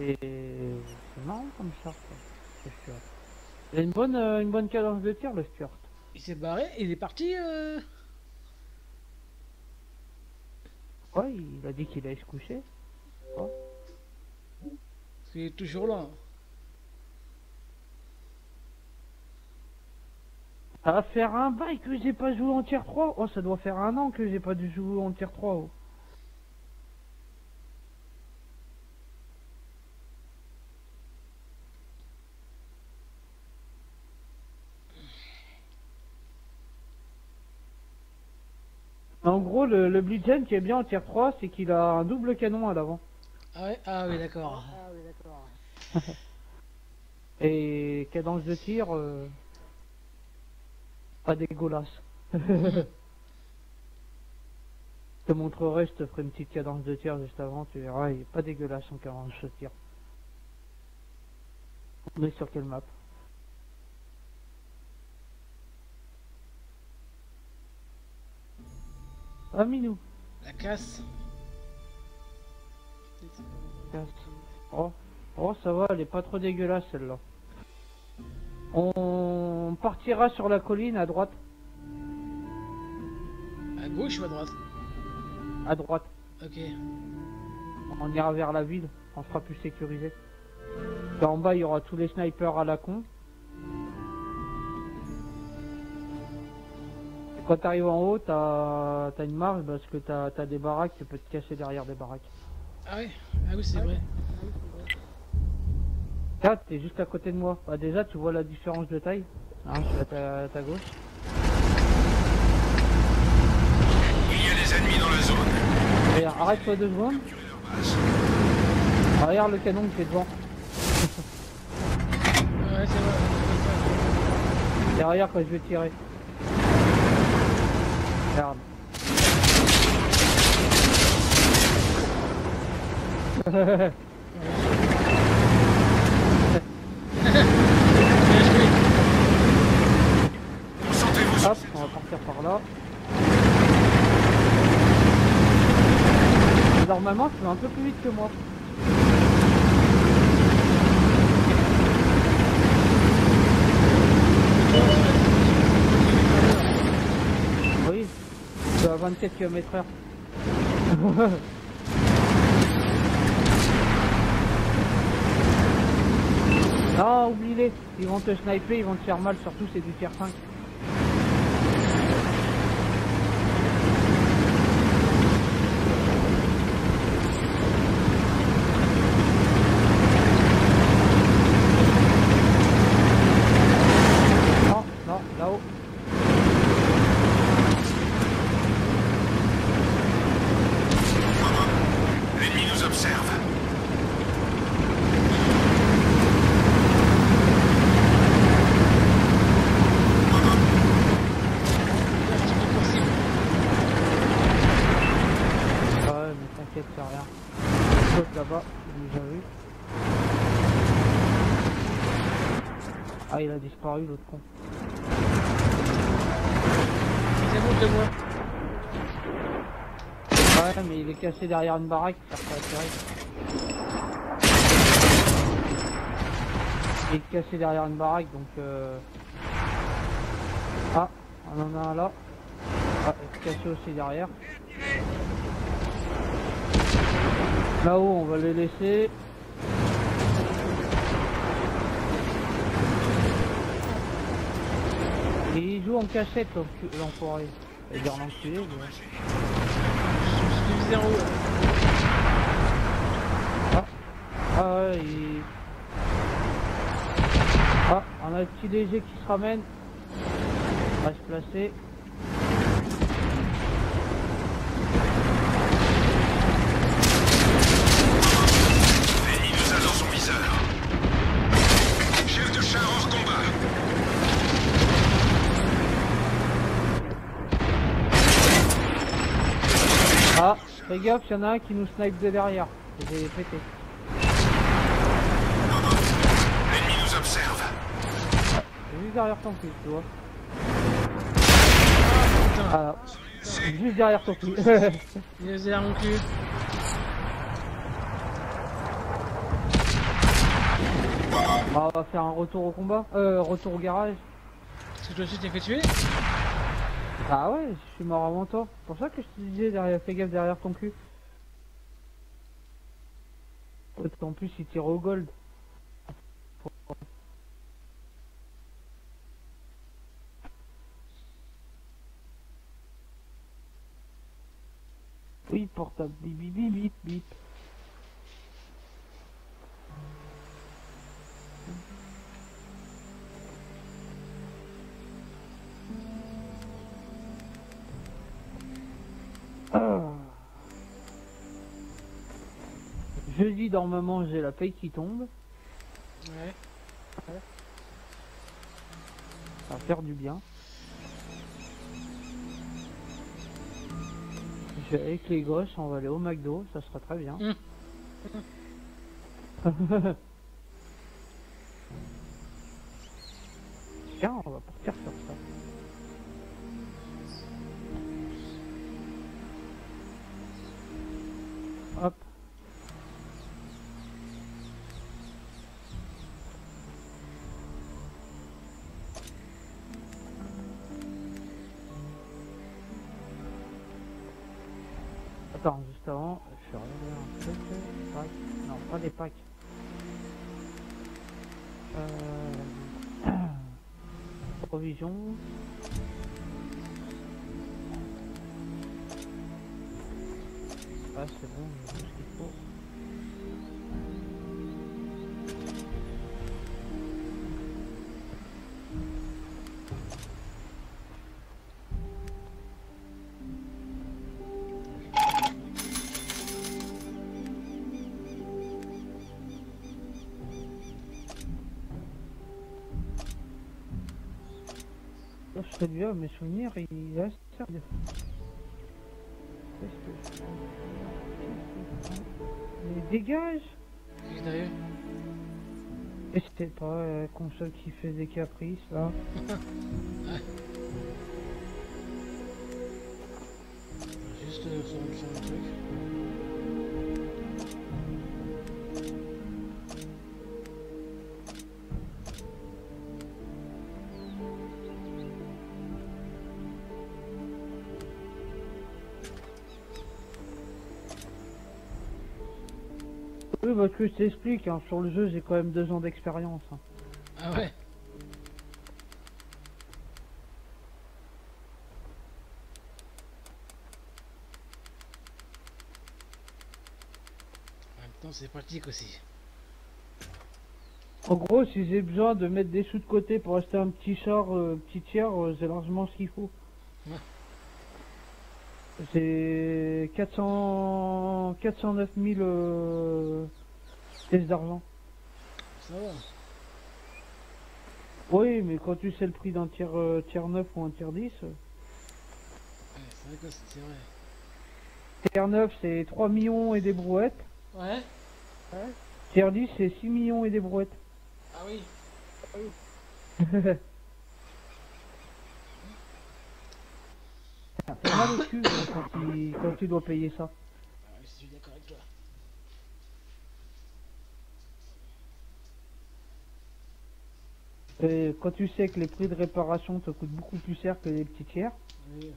C'est marrant comme ça, le Stuart. Il a une bonne cadence de tir, le Stuart. Il s'est barré, il est parti. Ouais, il a dit qu'il allait se coucher. Oh. C'est toujours là. Ça va faire un bail que j'ai pas joué en tier 3. Oh, ça doit faire un an que j'ai pas dû jouer en tier 3. Oh. En gros, le Blitzen qui est bien en tier 3, c'est qu'il a un double canon à l'avant. Ah oui, ah oui, d'accord. Ah oui, d'accord. Et cadence de tir, pas dégueulasse. Je te montrerai, je te ferai une petite cadence de tir juste avant, tu verras, il est pas dégueulasse en cadence de tir. On est sur quelle map? Ah, Minou. La casse. Oh. Oh, ça va, elle est pas trop dégueulasse celle-là. On partira sur la colline à droite. À gauche ou à droite? À droite. Ok. On ira vers la ville, on sera plus sécurisé. En bas, il y aura tous les snipers à la con. Quand t'arrives en haut, t'as une marge parce que t'as des baraques, tu peux te cacher derrière des baraques. Ah oui, ah oui, c'est ah vrai. Là, t'es juste à côté de moi. Bah, déjà, tu vois la différence de taille. Hein, je suis à ta gauche. Il y a des ennemis dans la zone. Et arrête-toi 2 secondes. Ah, regarde le canon qui est devant. Ouais, c'est vrai. Derrière, quand je vais tirer. Merde. Hop, on va partir par là. Normalement, tu vas un peu plus vite que moi. Oui, tu vas à 27 km/h. Ah, oublie-les, ils vont te sniper, ils vont te faire mal, surtout c'est du tier 5. Non, non, là-haut. L'ennemi nous observe. Ah, il a disparu l'autre con. C'est bon, c'est moi. Ouais, mais il est caché derrière une baraque, il sert pas à tirer. Il est caché derrière une baraque, donc Ah, on en a un là. Ah, il est caché aussi derrière. Là-haut, on va les laisser. Et il joue en cachette, l'enfoiré. Il garde l'enculé. Je suis 0. Ah. Ah, ouais, il... Ah, on a le petit léger qui se ramène. On va se placer. Fais gaffe, y'en a un qui nous snipe de derrière. J'ai pété. L'ennemi nous observe. Ah, juste derrière ton cul, tu vois. Ah, juste derrière ton cul. Juste derrière mon cul. On va faire un retour au combat, retour au garage. Parce que toi aussi t'es fait tuer? Ah ouais, je suis mort avant toi. C'est pour ça que je te disais, derrière, fais gaffe derrière ton cul. En plus, il tire au gold. Oui, portable. Bip, bip, bip, bip. Jeudi, normalement, j'ai la paye qui tombe. Ouais. Ouais. Ça va faire du bien. Avec les gosses, on va aller au McDo, ça sera très bien. Tiens, on va partir sur ça. Hop. Attends, juste avant, je suis arrivé un truc, pack, non pas des packs. Provision. Ah c'est bon, j'ai tout ce qu'il faut. Celui-là, mes souvenirs, il reste ça. Mais dégage! Et c'était pas la console qui fait des caprices là. Juste son truc. Oui, parce que je t'explique, hein, sur le jeu j'ai quand même 2 ans d'expérience. Hein. Ah ouais. En même temps c'est pratique aussi. En gros, si j'ai besoin de mettre des sous de côté pour acheter un petit char, petit tiers, j'ai largement ce qu'il faut. Ouais. C'est 409 000 pièces d'argent. Ça va. Oui, mais quand tu sais le prix d'un tiers 9 ou un tiers 10... Ouais, c'est vrai que c'est vrai. Tiers 9, c'est 3 millions et des brouettes. Ouais. Ouais. Tiers 10, c'est 6 millions et des brouettes. Ah oui. Ah oui. C'est mal au cul quand tu dois payer ça. Ah, je suis d'accord avec toi. Et quand tu sais que les prix de réparation te coûtent beaucoup plus cher que les petits tiers. Oui.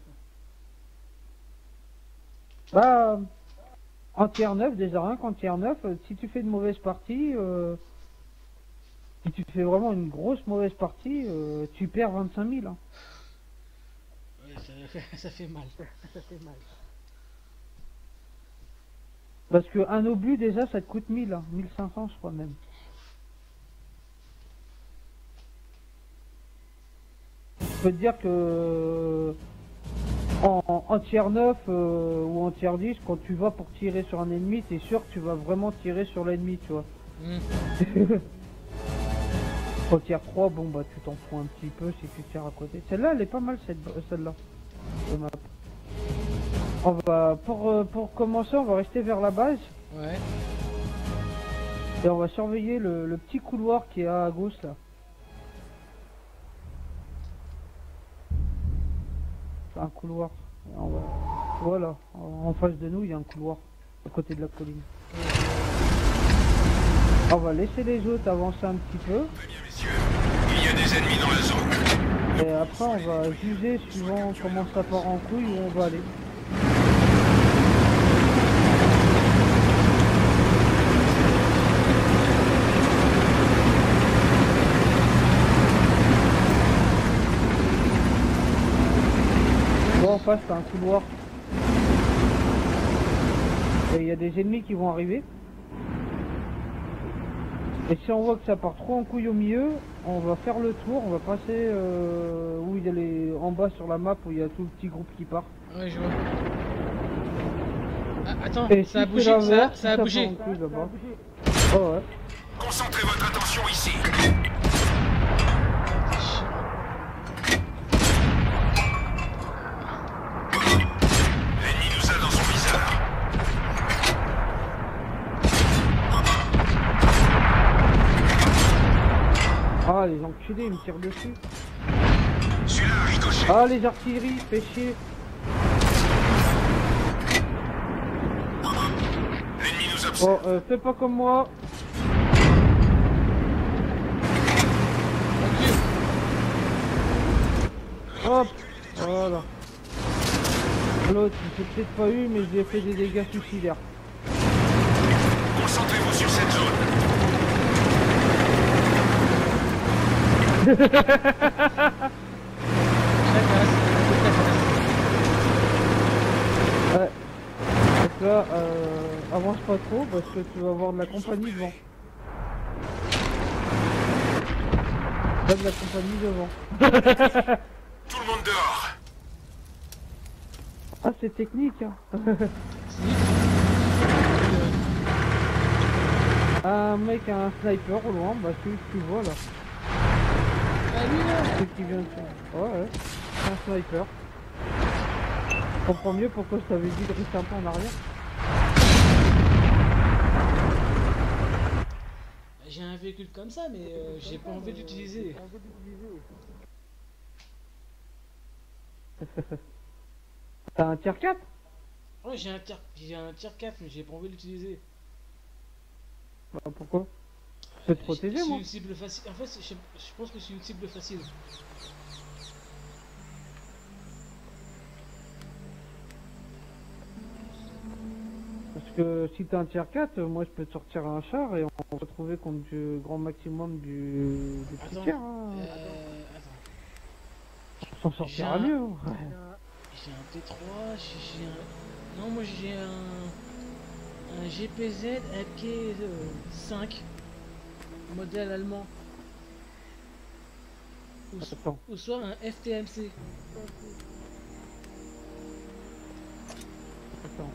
Bah, en tiers 9, déjà rien qu'en tiers 9, si tu fais de mauvaise partie, si tu fais vraiment une grosse mauvaise partie, tu perds 25 000. Hein. Ça fait mal. Ça fait mal. Parce que un obus déjà ça te coûte 1000, hein, 1500 je crois même. Je peux te dire que en tier 9 ou en tier 10, quand tu vas pour tirer sur un ennemi, t'es sûr que tu vas vraiment tirer sur l'ennemi, tu vois. Mmh. Quand tier 3, bon bah tu t'en fous un petit peu si tu tires à côté. Celle-là elle est pas mal, celle-là. On va pour commencer on va rester vers la base. Ouais. Et on va surveiller le petit couloir qui est à gauche là. Un couloir. On va... Voilà, en face de nous il y a un couloir à côté de la colline. On va laisser les autres avancer un petit peu. Il y a des ennemis dans la zone. Et après on va juger suivant comment ça part en couille où on va aller. En face t'as un couloir et il y a des ennemis qui vont arriver, et si on voit que ça part trop en couille au milieu, on va faire le tour, on va passer où il y a les en bas sur la map où il y a tout le petit groupe qui part. Ouais, je vois. Ah, attends, et ça, si a bougé, ça, ça, si ça a bougé, ça a bougé. Oh, ouais. Concentrez votre attention ici. Ah, les enculés, ils me tirent dessus. Ah, les artilleries, péché. Bon, fais pas comme moi. Hop, voilà. L'autre, je l'ai peut-être pas eu, mais j'ai fait des dégâts suicidaires. Concentrez-vous sur cette zone. Ouais. Donc là, avance pas trop parce que tu vas avoir de la compagnie devant. Pas de la compagnie devant. Tout le monde dehors. Ah, c'est technique, hein. Un mec a un sniper au loin, bah celui que tu vois là. C'est qui vient de faire. Ouais, ouais. Un sniper. Je comprends mieux pourquoi je t'avais dit de rester un peu en arrière. J'ai un véhicule comme ça, mais j'ai pas envie d'utiliser. T'as un tier 4? Ouais, j'ai un tier 4, mais j'ai pas envie d'utiliser. Bah, pourquoi? Je peux te protéger, moi. Une cible facile. En fait, je pense que c'est une cible facile. Parce que si t'as un tier 4, moi je peux te sortir un char et on va se retrouver contre le grand maximum du petit tiers. Attends. On s'en sortira mieux. Ouais. J'ai un T3, j'ai un... Non, moi j'ai un GPZ AP5. Modèle allemand. Ou soit un FTMC. Attends,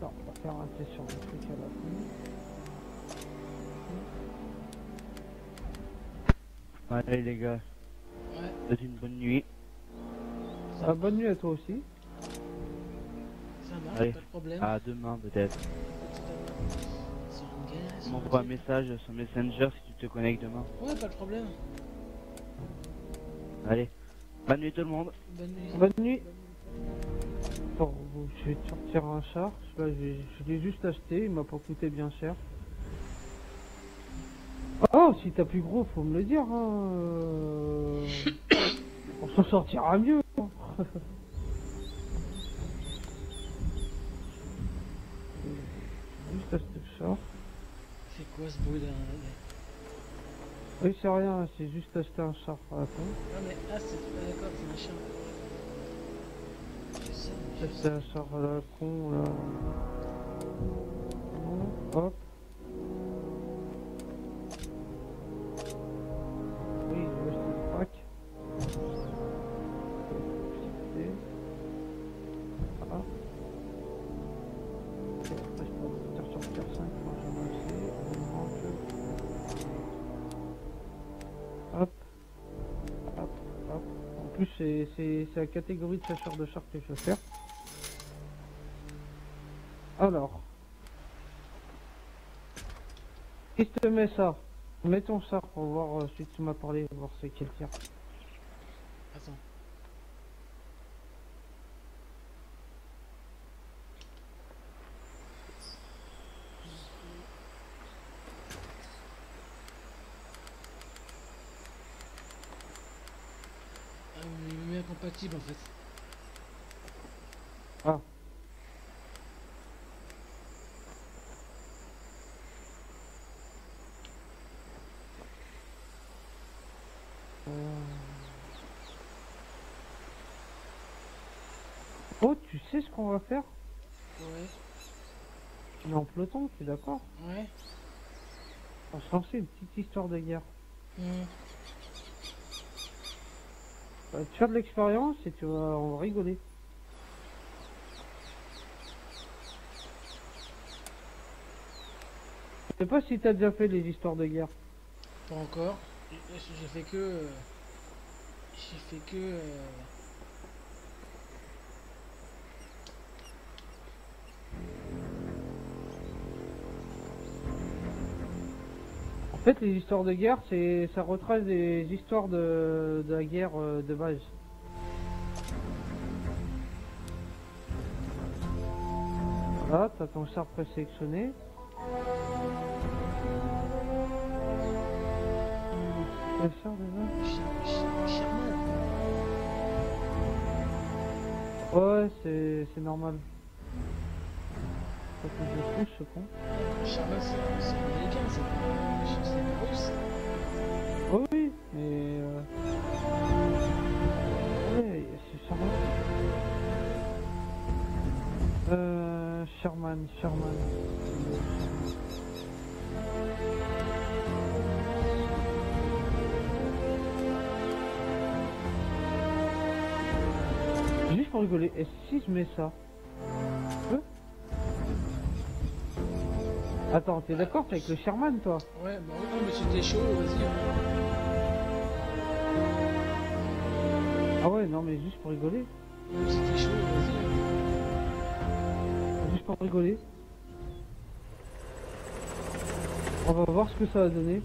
non, on va faire un test sur le truc à la fin. Allez les gars, ouais. C'est une bonne nuit. Ça va. Bonne nuit à toi aussi. Ça marche, allez. Pas de problème. À demain peut-être. On m'envoie un message sur Messenger si tu te connectes demain. Ouais, pas de problème. Allez, bonne nuit tout le monde. Bonne nuit. Bonne nuit. Bon, je vais te sortir un char. Je l'ai juste acheté, il m'a pas coûté bien cher. Oh, si t'as plus gros, faut me le dire, hein. On s'en sortira mieux. Juste à ce char. C'est quoi ce bruit là? Oui, c'est rien, c'est juste acheter un char. Attends. Non mais ah, c'est pas d'accord, c'est un char. C'est un char à la con là. Hop. C'est la catégorie de chasseur de char que je vais faire. Alors, qui te met ça? Mets ton sort pour voir celui qui m'a parlé, voir ce qu'il tire. Attends. Ah, mais incompatible en fait. Ah. Oh, tu sais ce qu'on va faire? Ouais. On est en peloton, tu es d'accord? Ouais. On se lançait une petite histoire de guerre. Tu fais de l'expérience et tu vas, on va rigoler. Je sais pas si t'as déjà fait les histoires de guerre. Pas encore. J'ai fait que... En fait, les histoires de guerre, c'est, ça retrace des histoires de la guerre de base. Voilà, t'as ton char présélectionné. Ouais, c'est normal. Faut que je touche ce con. Sherman, c'est américain, c'est russe. Oh oui, mais ouais, c'est Sherman. Sherman. Juste pour rigoler, et si je mets ça? Attends, t'es d'accord avec le Sherman, toi? Ouais, bah oui, mais c'était chaud, vas-y. Ah ouais, non, mais juste pour rigoler. C'était chaud, vas-y. Juste pour rigoler. On va voir ce que ça va donner.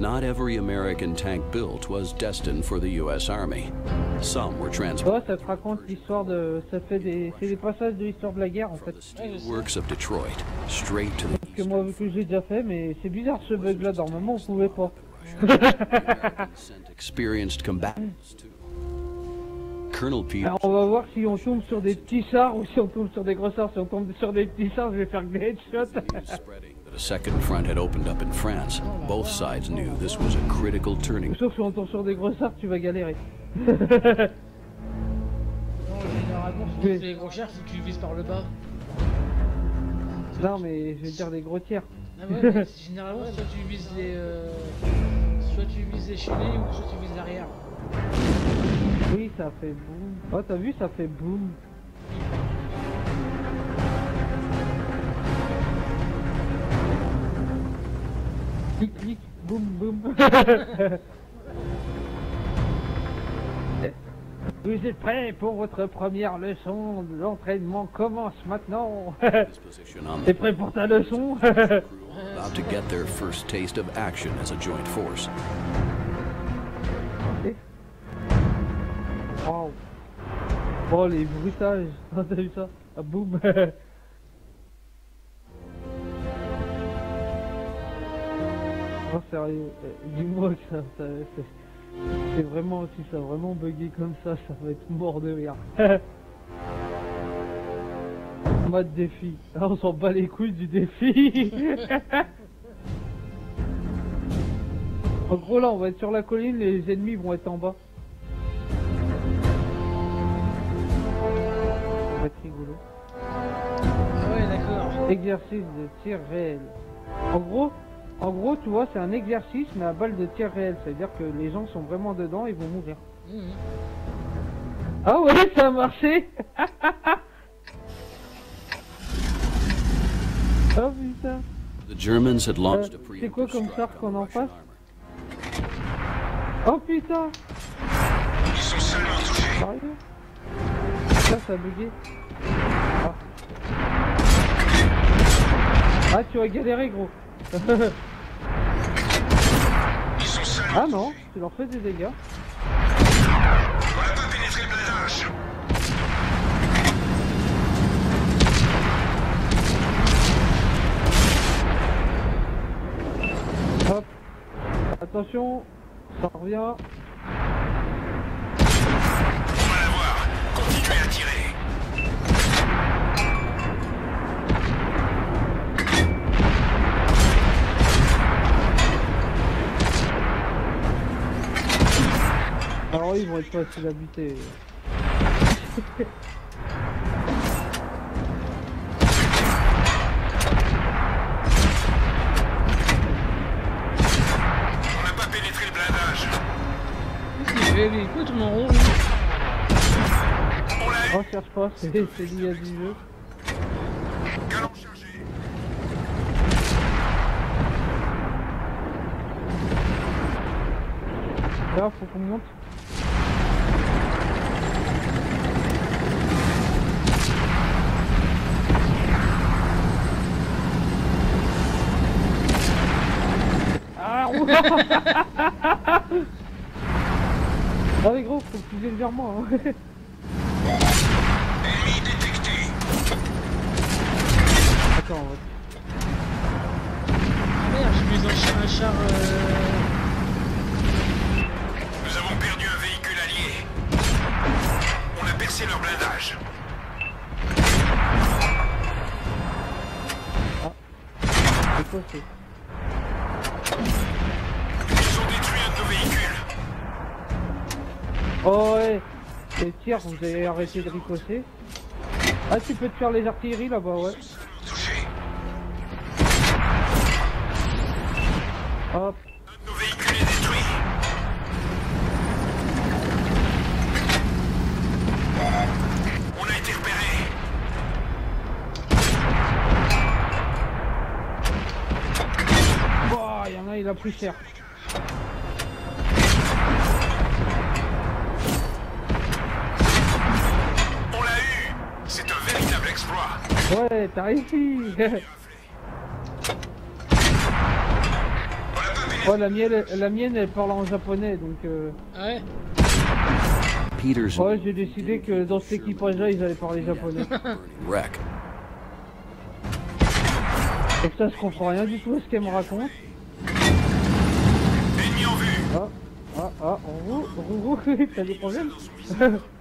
Not every American tank built was destined for the US Army. Some were transported. Ça te raconte l'histoire de, ça fait des passages de l'histoire de la guerre en fait. Works of Detroit, straight to the. Parce que moi, vu que j'ai déjà fait, mais c'est bizarre ce bug-là. Normalement, on pouvait pas. Experienced combatants. Colonel P. Alors, on va voir si on tombe sur des petits chars ou si on tombe sur des gros chars. Si on tombe sur des petits chars, je vais faire des headshots. The second front had opened up in France. Both sides knew this was a critical turning. Sauf si on tombe sur des gros chars, tu vas galérer. Non, généralement, si tu fais des gros chars, faut que tu vises par le bas. Non, mais je vais dire des gros tirs. Ah ouais, mais généralement, soit tu vises les, soit tu vises les chenilles ou soit tu vises l'arrière. Oui, ça fait boum. Oh, t'as vu, ça fait boum. Clic, clic, boum, boum. Vous êtes prêts pour votre première leçon? L'entraînement commence maintenant. T'es prêt pour ta leçon? Wow. Oh, les bruitages. T'as vu ça? Ah, boum. Non, sérieux, dis-moi que ça c'est vraiment, si ça a vraiment bugué comme ça va être mort de rire. Mode défi. Ah, on s'en bat les couilles du défi. En gros, là, on va être sur la colline, les ennemis vont être en bas. Ça va être rigolo. Ah ouais, d'accord. Exercice de tir réel. En gros, tu vois, c'est un exercice, mais à balle de tir réel. C'est-à-dire que les gens sont vraiment dedans et vont mourir. Ah ouais, ça a marché. Oh putain. C'est quoi comme ça qu'on en passe? Oh putain. Ils sont seulement touchés. Sérieux? ça, ça a bugué. Ah, ah tu as galéré gros. Ah non, tu leur fais des dégâts. On n'a pas pénétré le blindage. Hop. Attention, ça revient. Alors ils vont être faciles à buter. On n'a pas pénétré le blindage. Je vais lui écouter mon rond. On cherche pas, c'est lié à du jeu. Là faut qu'on monte. Ah mais gros, faut que tu viennes vers moi hein. Ennemi détecté. Attends, on va... Ah merde, je suis dans un char... Nous avons perdu un véhicule allié. On a percé leur blindage. Ah, c'est quoi c'est? Oh ouais, les tirs, vous avez arrêté de ricocher. Ah tu peux te faire les artilleries là-bas, ouais. Hop. Nos véhicules est détruit. On a été repéré. Oh, il y en a, il a pris cher. Ouais, t'as réussi. Oh, la mienne, elle parle en japonais, donc ouais. Ouais, j'ai décidé que dans cet équipage-là, ils allaient parler japonais. Comme ça, je comprends rien du tout à ce qu'elle me raconte. Ah, ah, ah, Rourou, t'as des problèmes?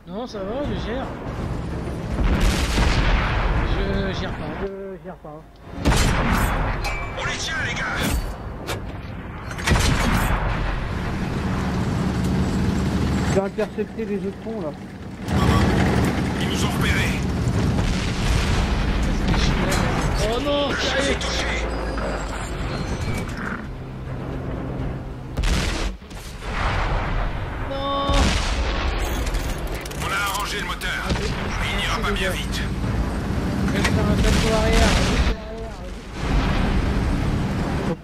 Non, ça va, je gère. Je gère pas. On les tient les gars. J'ai intercepté les autres ponts là. Ils nous ont repérés. Oh non, je les ai touchés. Non. On a arrangé le moteur. Il n'ira pas bien vite. Arrière.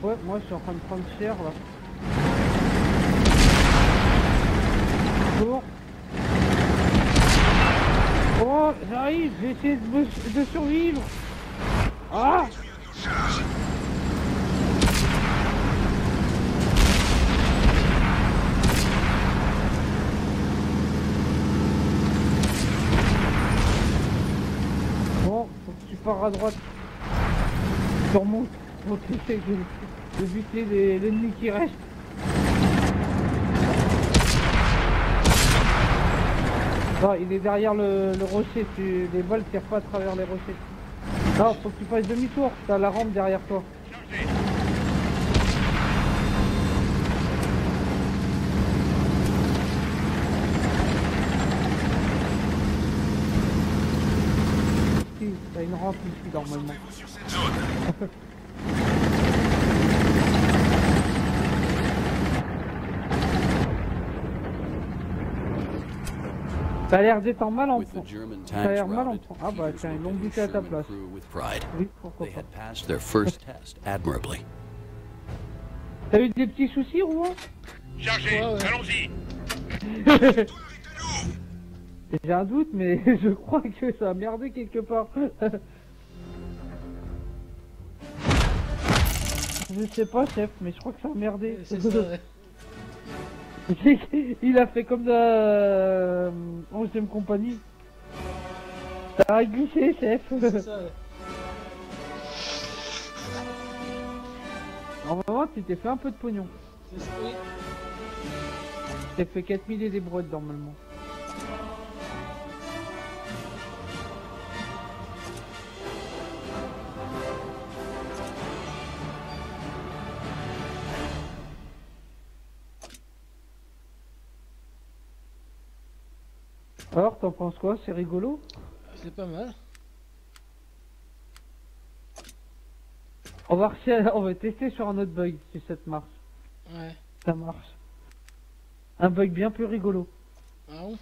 Ouais, moi je suis en train de prendre cher là. Tour. Oh, j'arrive, j'ai essayé de survivre. Ah, à droite sur mon pour essayer de buter l'ennemi qui reste. Non, il est derrière le rocher, les balles tirent pas à travers les rochers. Non, faut que tu fasses demi-tour, t'as la rampe derrière toi. Une rampe ici normalement. T'as l'air d'être en mal en point. Ah bah tiens, ils l'ont buté à ta place. Oui, pourquoi pas. T'as eu des petits soucis, Rouen? Chargez, allons-y. J'ai un doute, mais je crois que ça a merdé quelque part. Je sais pas, chef, mais je crois que ça a merdé. C'est ça, ouais. Il a fait comme la 11ème compagnie. Ça a glissé, chef. C'est ça, ouais. Normalement, tu t'es fait un peu de pognon. C'est ça, oui. Tu t'es fait 4000 et des brodes, normalement. Alors, t'en penses quoi? C'est rigolo? C'est pas mal. On va tester sur un autre bug si ça te marche. Ouais. Ça marche. Un bug bien plus rigolo. Ah ouais?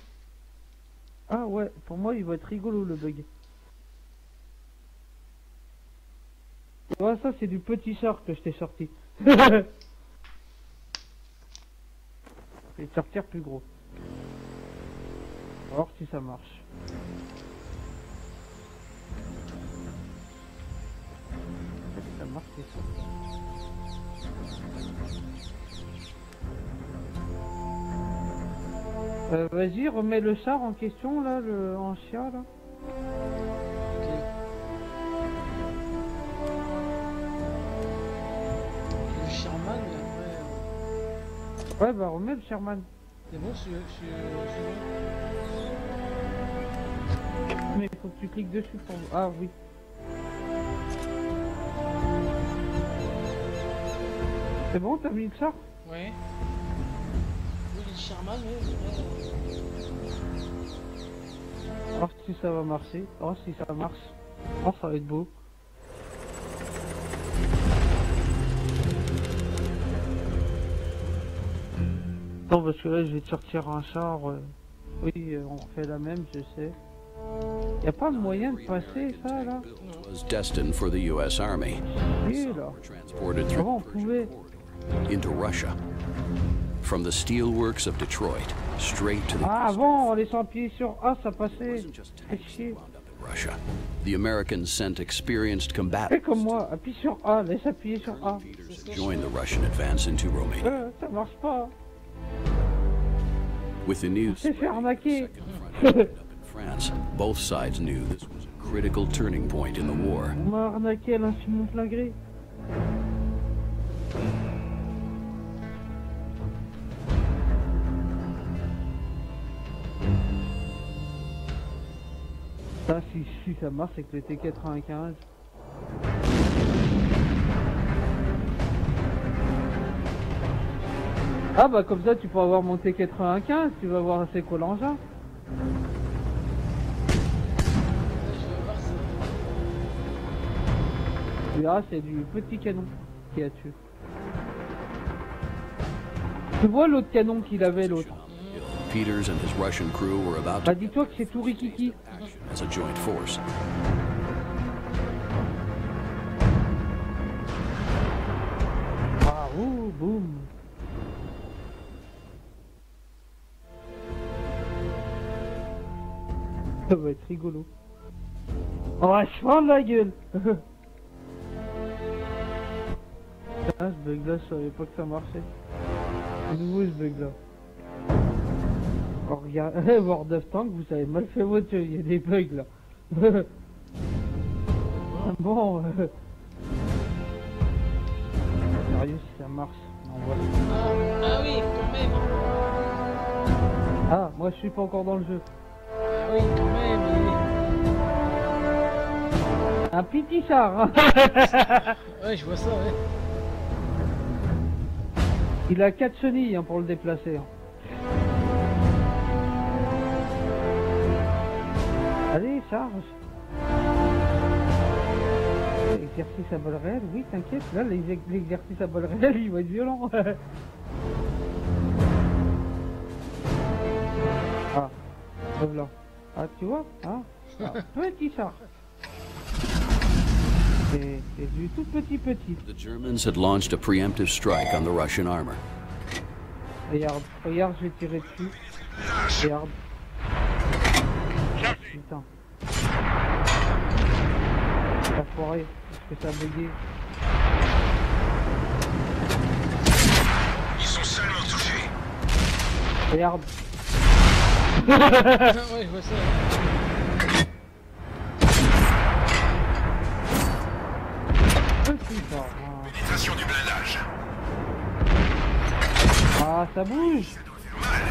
Ah ouais, pour moi il va être rigolo le bug. Tu vois, ça c'est du petit sort que je t'ai sorti. Je vais te sortir plus gros. On va voir si ça marche. Ça marche, c'est ça. Vas-y, remets le char en question là, le en chien là. Okay. Le Sherman là, ouais. Ouais, bah remets le Sherman. C'est bon, mais faut que tu cliques dessus pour... Ah oui. C'est bon, t'as mis le char? Ouais. Oui, le Sherman, oui. Oh, si ça va marcher. Oh, si ça marche. Oh, ça va être beau. Attends, parce que là, je vais te sortir un char. Oui, on refait la même, je sais. Y'a pas moyen de passer ça là? Oui, là. Comment on pouvait? Ah, avant on laissait appuyer sur A, ça passait. C'est chier. Fais comme moi, appuie sur A, laisse appuyer sur A. Ça marche pas. On s'est fait arnaquer. France, both sides knew this was a critical turning point in the war. On m'a arnaqué à l'infiniment plein gré. Ça, si ça marche, c'est que le T-95. Ah bah comme ça, tu peux avoir mon T-95, tu vas voir c'est quoi l'engin. Là, c'est du petit canon qu'il a dessus. Tu vois l'autre canon qu'il avait, l'autre. Bah dis-toi que c'est tout rikiki. Ah, ouh, boum. Ça va être rigolo. On va se prendre la gueule. Ah, ce bug là, je savais pas que ça marchait. C'est nouveau ce bug là. Oh, regarde, World of Tanks, vous avez mal fait votre jeu, il y a des bugs là. Bon. Sérieux, si ça marche, on voit. Ah oui, quand même. Ah, moi je suis pas encore dans le jeu. Ah oui, quand même. Un petit char, hein. Ouais, je vois ça, ouais. Il a 4 chenilles hein, pour le déplacer. Allez, charge. Exercice à balle réelle, oui, t'inquiète. Là, l'exercice à balle réelle, il va être violent. Ah, voilà. Ah, tu vois, hein, ah, petit char. C'est du tout petit. The Germans had launched a preemptive strike on the Russian armor. Regarde, je vais tirer dessus. Regarde. putain. Ça foiré, parce que ça a bugué. Ils sont seulement touchés. Regarde. Ouais, je vois ça. Putain. Pénétration du blindage. Ah, ça bouge. Ça doit faire mal.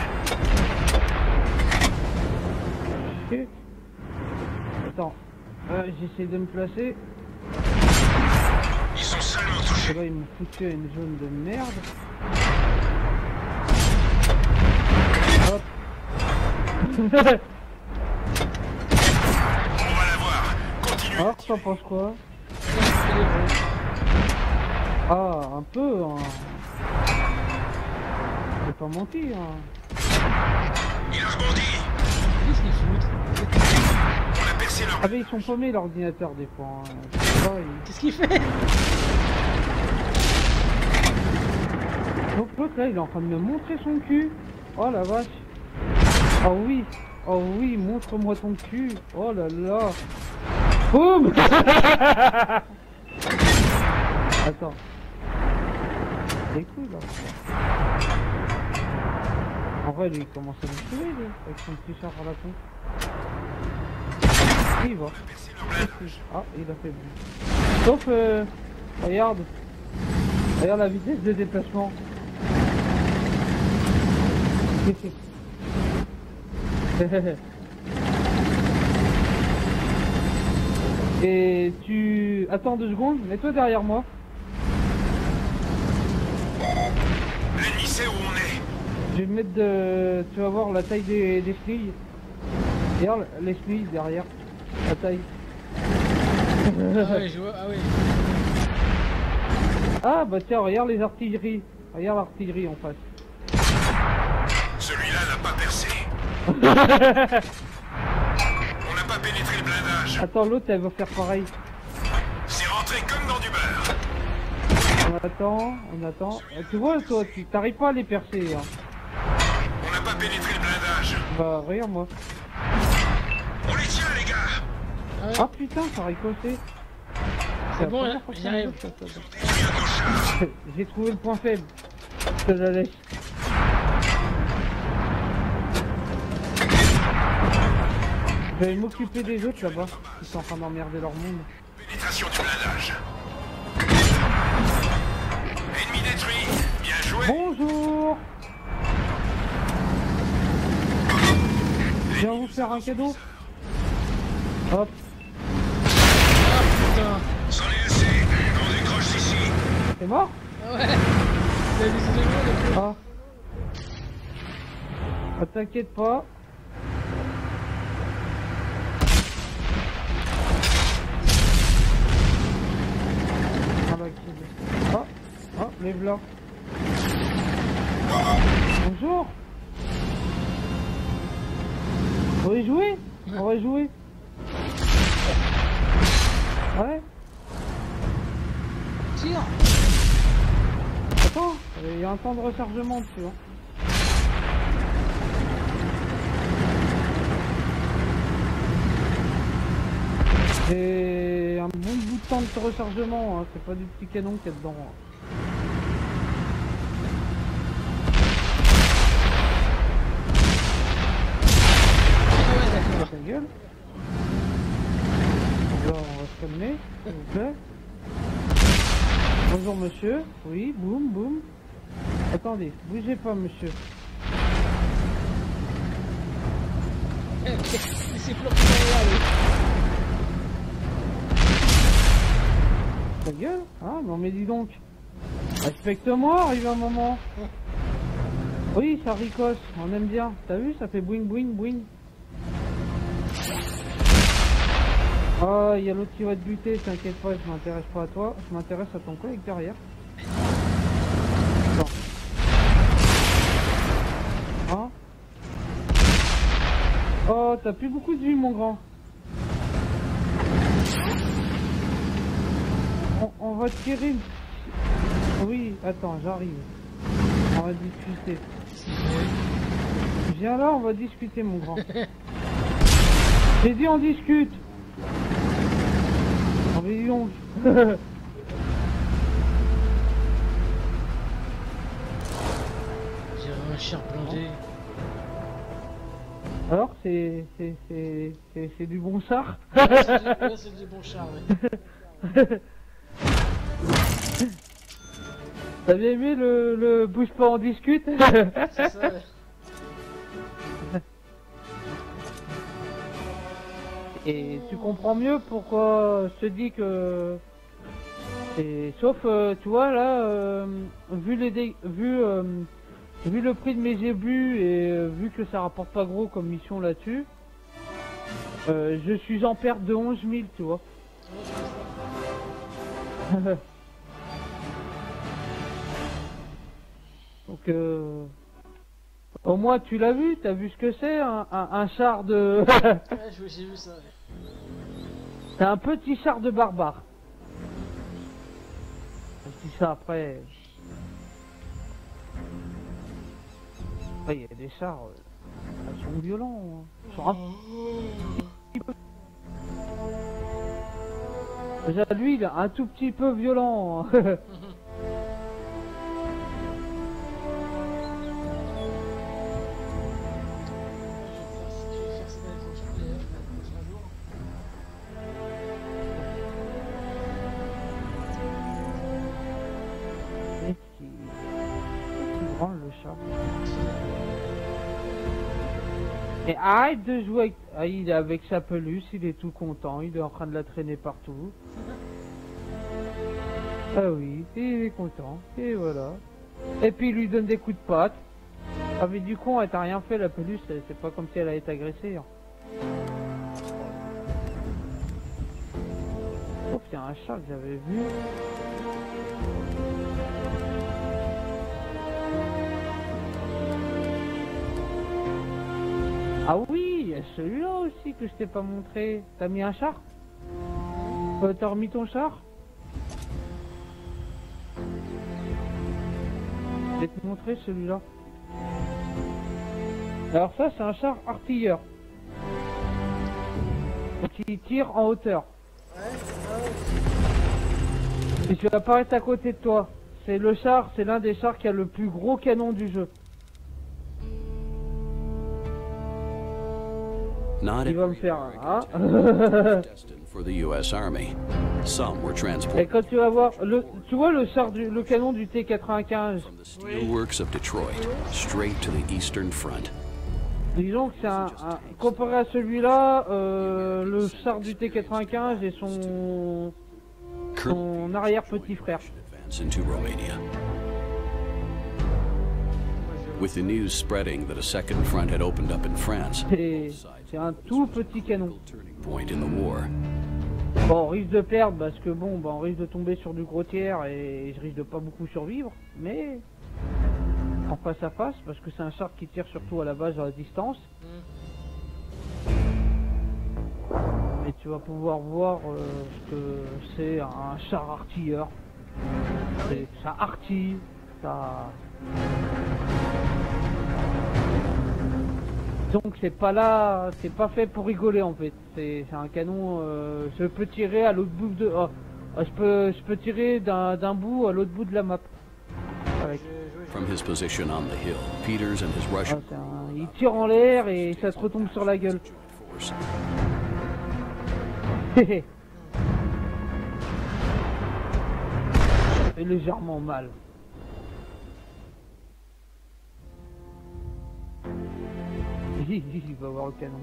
Okay. Attends. J'essaie de me placer. Ils sont seulement touchés. Là, ils m'ont foutu à une zone de merde. Hop. On va l'avoir. Continue. Alors, t'en penses quoi? Ah, un peu. Hein. J'ai pas menti. Hein. Il a rebondi. Qu'est-ce qu'il fout? Ah mais ils sont paumés l'ordinateur des fois. Qu'est-ce qu'il fait? Donc l'autre là il est en train de me montrer son cul. Oh la vache. Oh oui, montre-moi ton cul. Oh là là. Boum. Attends. C'est cool là. En vrai lui il commence à me tuer lui, avec son petit char à la con. Il va. Ah, il a fait bon. Sauf, regarde. Regarde la vitesse de déplacement. Et tu... Attends 2 secondes, mets-toi derrière moi. L'ennemi sait où on est. Je vais me mettre de... Tu vas voir la taille des flics. Regarde les flics derrière. La taille. Ah ouais, je vois, ah oui. Ah bah tiens, regarde les artilleries. Regarde l'artillerie en face. Celui-là n'a pas percé. On n'a pas pénétré le blindage. Attends, l'autre elle va faire pareil. C'est rentré comme dans du beurre. On attend, on attend. Ah, tu vois toi, tu t'arrives pas à les percer. Hein. On n'a pas pénétré le blindage. Bah regarde-moi. On les tient les gars. Ah, ouais. Ah putain, ça a ricoché. C'est bon là, j'arrive. J'ai trouvé le point faible. Je te la laisse. Je vais m'occuper des autres là-bas. Ils sont en train d'emmerder leur monde. Pénétration du blindage. Ennemi détruit. Bien joué. Bonjour. Je viens vous faire un cadeau. Hop. Ah putain. C'en est assez, on décroche d'ici. T'es mort? Ah ouais. T'as vu ce jeu là? Ah. T'inquiète pas. Ah bah qui... Oh, oh, les blancs. Bonjour. On va y jouer? On va y jouer? Ouais. Tire. Attends, il y a un temps de rechargement dessus. Hein. C'est un bon bout de temps de rechargement, hein. C'est pas du petit canon qu'il y a dedans. Hein. Ouais, ta gueule. Alors, on va se calmer, s'il vous plaît. Bonjour monsieur, oui, boum, boum. Attendez, bougez pas monsieur. C'est bloqué derrière. Ta gueule? Ah non mais dis donc. Respecte-moi, arrive un moment. Oui, ça ricoche, on aime bien. T'as vu, ça fait boing, boing, boing. Ah, il y a l'autre qui va te buter, t'inquiète pas, je m'intéresse pas à toi, je m'intéresse à ton collègue derrière. Attends. Hein? Oh, t'as plus beaucoup de vie, mon grand. On va tirer une... Oui, attends, j'arrive. On va discuter. Viens là, on va discuter, mon grand. J'ai dit on discute. On dit on... J'ai un chien blindé. Alors c'est du bon char. Ouais, c'est du bon char, ouais. T'as bien aimé le bouge pas on discute. C'est ça, ouais. Et tu comprends mieux pourquoi je te dis que... Et, sauf, tu vois, là, vu le prix de mes obus et vu que ça rapporte pas gros comme mission là-dessus, je suis en perte de 11 000, tu vois. Donc, au moins tu l'as vu, t'as vu ce que c'est, un char de... Ouais, j'ai vu ça, ouais. C'est un petit char de barbare. Je dis ça après... Après, il y a des chars... Ils sont violents, hein. Ils sont un... Déjà, lui, il est un tout petit peu violent. Et arrête de jouer avec... Ah, il est avec sa peluche, il est tout content, il est en train de la traîner partout. Ah oui, il est content, et voilà. Et puis il lui donne des coups de patte. Ah mais du con, elle t'a rien fait la peluche, c'est pas comme si elle allait t'agresser. Hein. Oh, il y a un chat que j'avais vu. Ah oui, celui-là aussi que je t'ai pas montré. T'as mis un char? T'as remis ton char? Je vais te montrer celui-là. Alors ça, c'est un char artilleur. Qui tire en hauteur. Et tu vas apparaître à côté de toi. C'est le char, c'est l'un des chars qui a le plus gros canon du jeu. Il va me faire un, hein. Et quand tu vas voir, tu vois le char du, le canon du T-95. Oui. Disons que c'est un... Comparé à celui-là, le char du T-95 est son arrière-petit frère. C'est un tout petit canon. Bon, on risque de perdre parce que bon, bah, on risque de tomber sur du gros tiers et je risque de pas beaucoup survivre, mais en face à face, parce que c'est un char qui tire surtout à la base à la distance. Et tu vas pouvoir voir que c'est un char artilleur. Ça artille, ça... Donc c'est pas là, c'est pas fait pour rigoler en fait. C'est un canon, je peux tirer à l'autre bout de... Oh, je peux tirer d'un bout à l'autre bout de la map. Avec. Il tire en l'air et ça se retombe sur la gueule. Ça fait légèrement mal. Il va voir le canon.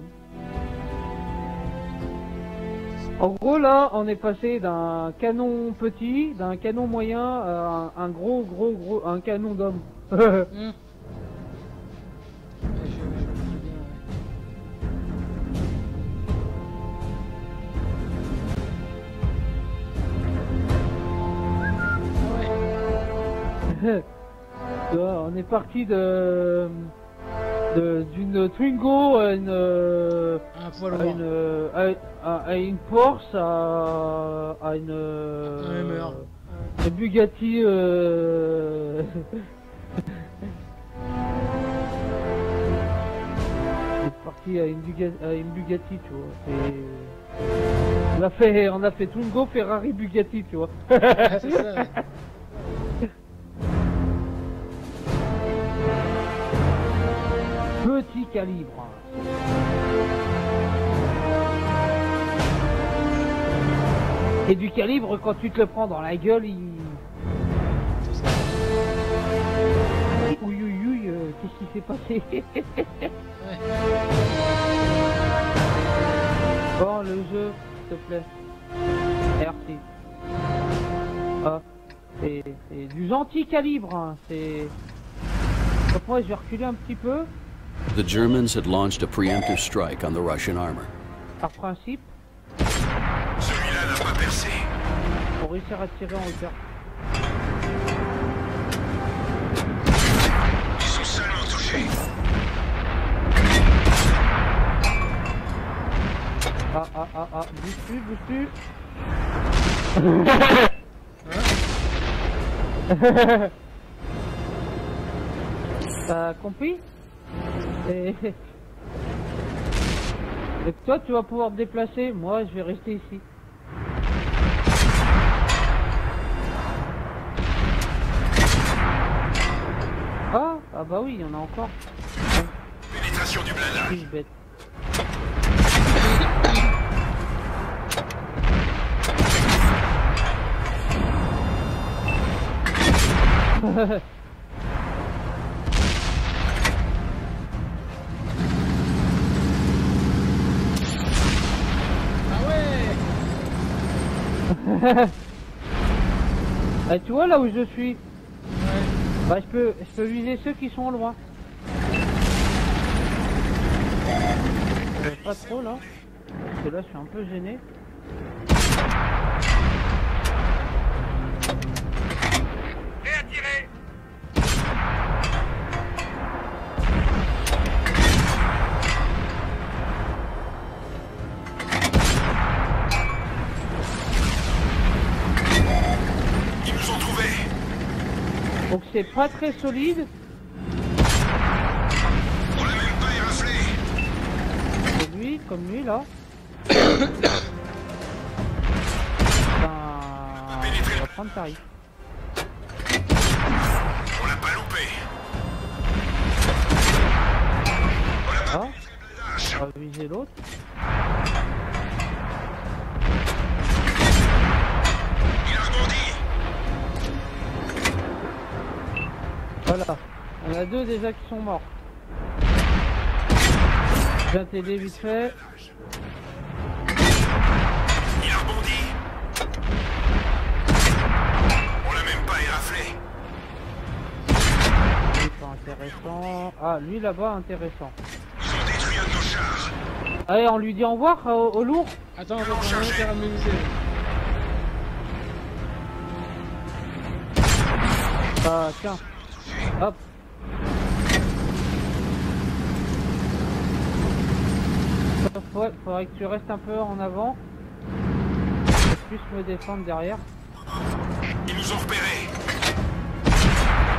En gros là on est passé d'un canon petit, d'un canon moyen à un gros un canon d'homme. On est parti de... d'une Twingo à une Porsche à une Bugatti on est parti Bugatti à une Bugatti, tu vois. Et... on a fait Twingo, Ferrari, Bugatti, tu vois. Ouais, c'est ça, ouais. Petit calibre. Et du calibre, quand tu te le prends dans la gueule, il... Ouïouïouï, qu'est-ce qui s'est passé? Ouais. Bon, le jeu, s'il te plaît. Merci. Ah, c'est du gentil calibre, hein. C'est... Donc moi, je vais reculer un petit peu. The Germans had launched a preemptive strike on the Russian armor. Par principe. Celui-là n'a pas percé. Pour réussir à tirer en hauteur. Ils sont seulement touchés. Ah ah ah ah, bouge-tu. Hein? T'as compris? Et... Donc toi tu vas pouvoir te déplacer, moi je vais rester ici. Ah, ah bah oui, il y en a encore. Pénétration du blindage. Fiche bête. Et tu vois là où je suis, ouais. Bah je peux viser ceux qui sont loin. Pas trop là. Parce que là je suis un peu gêné. Et à tirer. Donc c'est pas très solide. On l'a même pas éraflé. Et lui, comme lui là. On va prendre Paris. On l'a pas loupé. On l'a pas pénétré. On va viser l'autre. Voilà, on a deux déjà qui sont morts. Je viens t'aider vite fait. Il a rebondi. On l'a même pas éraflé. C'est pas intéressant. Ah, lui là-bas, intéressant. Ils ont détruit un de nos chars. Allez, on lui dit au revoir au lourd. Attends, on va caraméliser. Ah, tiens. Hop. Ouais, faudrait que tu restes un peu en avant. Je puisse me défendre derrière. Ils nous ont repérés.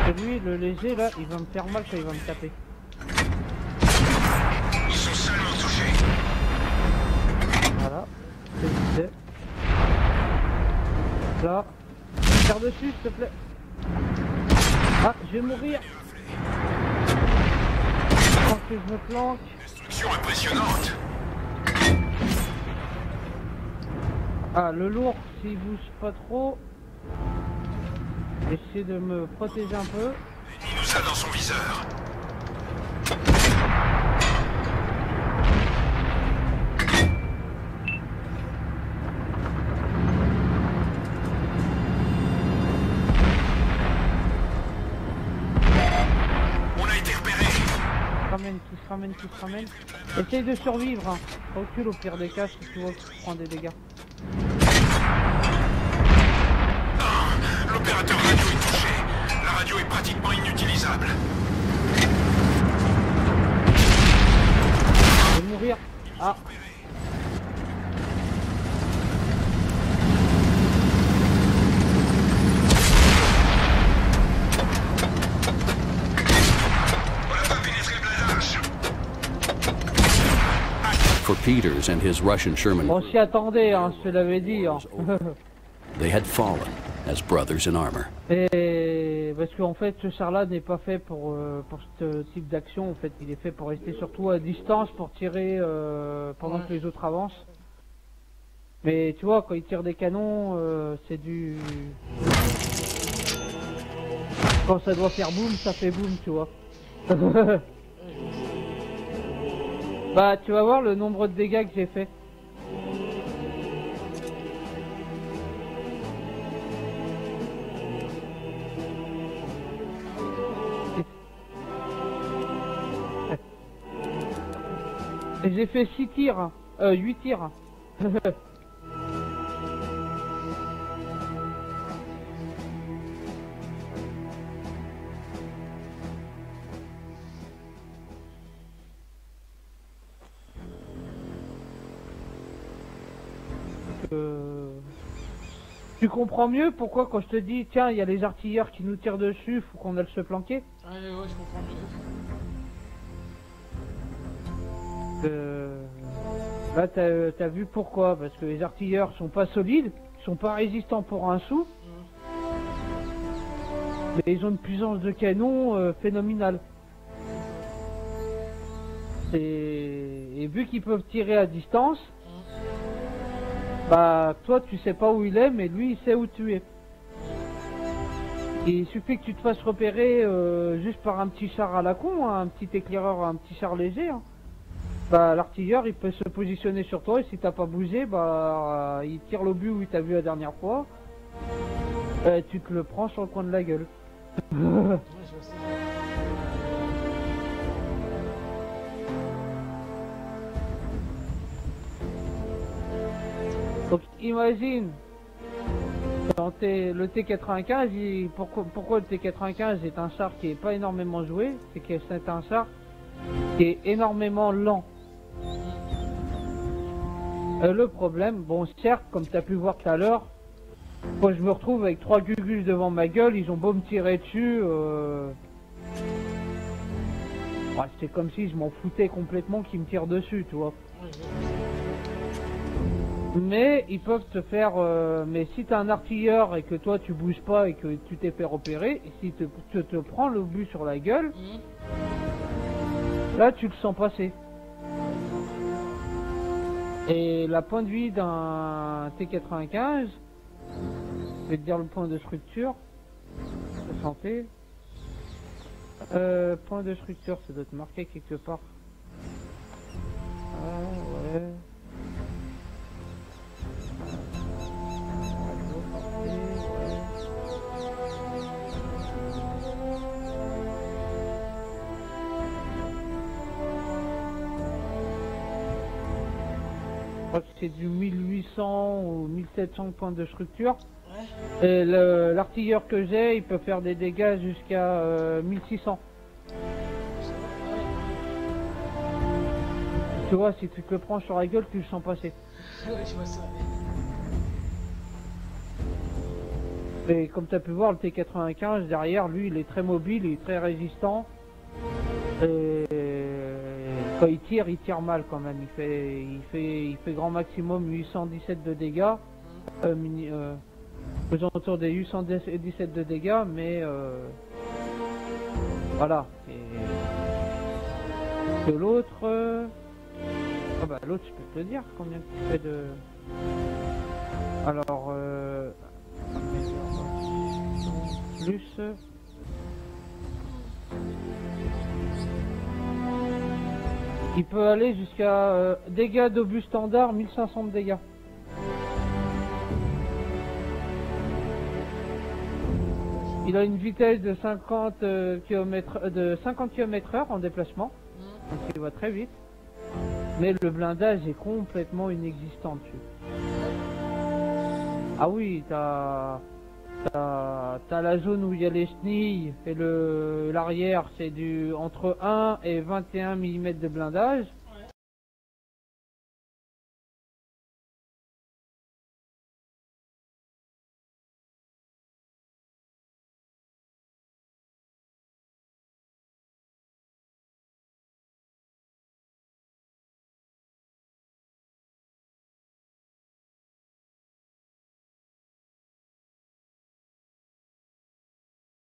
Celui, le léger là, il va me faire mal quand il va me taper. Ils sont seulement touchés. Voilà. Là. Tire dessus, s'il te plaît. Ah, je vais mourir. Je pense que je me planque. Destruction impressionnante. Ah, le lourd, s'il bouge pas trop. J'essaie de me protéger un peu. Il nous a dans son viseur. Qui se ramène. Essaye de survivre, hein. Recule au pire des cas si tu vois que tu prends des dégâts. L'opérateur radio est touché. La radio est pratiquement inutilisable. Je vais mourir. Ah. Peters and his Russian Sherman group. On s'y attendait, hein, je te l'avais dit, hein. They had fallen as brothers in armor. Et parce qu'en fait, ce char-là n'est pas fait pour ce type d'action. En fait, il est fait pour rester surtout à distance, pour tirer pendant que les autres avancent. Mais tu vois, quand ils tirent des canons, c'est du... Quand ça doit faire boum, ça fait boum, tu vois. Bah, tu vas voir le nombre de dégâts que j'ai fait. Et j'ai fait 6 tirs, 8 tirs. Tu comprends mieux pourquoi quand je te dis tiens il y a les artilleurs qui nous tirent dessus, faut qu'on aille se planquer. Ouais, ouais, je comprends mieux. Là t'as vu pourquoi, parce que les artilleurs sont pas solides, sont pas résistants pour un sou, mais ils ont une puissance de canon phénoménale. Et vu qu'ils peuvent tirer à distance, bah toi tu sais pas où il est mais lui il sait où tu es. Et il suffit que tu te fasses repérer juste par un petit char à la con, hein, un petit éclaireur, un petit char léger, hein. Bah l'artilleur il peut se positionner sur toi et si t'as pas bougé bah il tire le but où il t'a vu la dernière fois. Et tu te le prends sur le coin de la gueule. Donc imagine, dans le T-95, pourquoi le T-95 est un char qui n'est pas énormément joué, c'est que c'est un char qui est énormément lent. Le problème, bon certes, comme tu as pu voir tout à l'heure, quand je me retrouve avec 3 gugus devant ma gueule, ils ont beau me tirer dessus, bah, c'est comme si je m'en foutais complètement qu'ils me tirent dessus, tu vois. Mais ils peuvent te faire... mais si t'es un artilleur et que toi tu bouges pas et que tu t'es fait repérer, et si te prends le but sur la gueule, là tu le sens passer. Et la point de vie d'un T-95, je vais te dire le point de structure, de santé, point de structure, ça doit te marquer quelque part. Ah ouais... Je crois que c'est du 1800 ou 1700 points de structure. Ouais. Et l'artilleur que j'ai, il peut faire des dégâts jusqu'à 1600. Tu vois, si tu te le prends sur la gueule, tu le sens passer. Ouais, je vois ça. Et comme tu as pu voir, le T-95 derrière, lui, il est très mobile, il est très résistant. Et... quand il tire mal quand même, il fait grand maximum 817 de dégâts, aux alentours des 817 de dégâts, mais voilà. Et l'autre, ah bah l'autre je peux te le dire combien tu fais de... Alors, plus... Il peut aller jusqu'à dégâts d'obus standard, 1500 de dégâts. Il a une vitesse de 50 km/h en déplacement, donc il va très vite. Mais le blindage est complètement inexistant dessus. Ah oui, t'as la zone où il y a les chenilles et l'arrière c'est du entre 1 et 21 mm de blindage.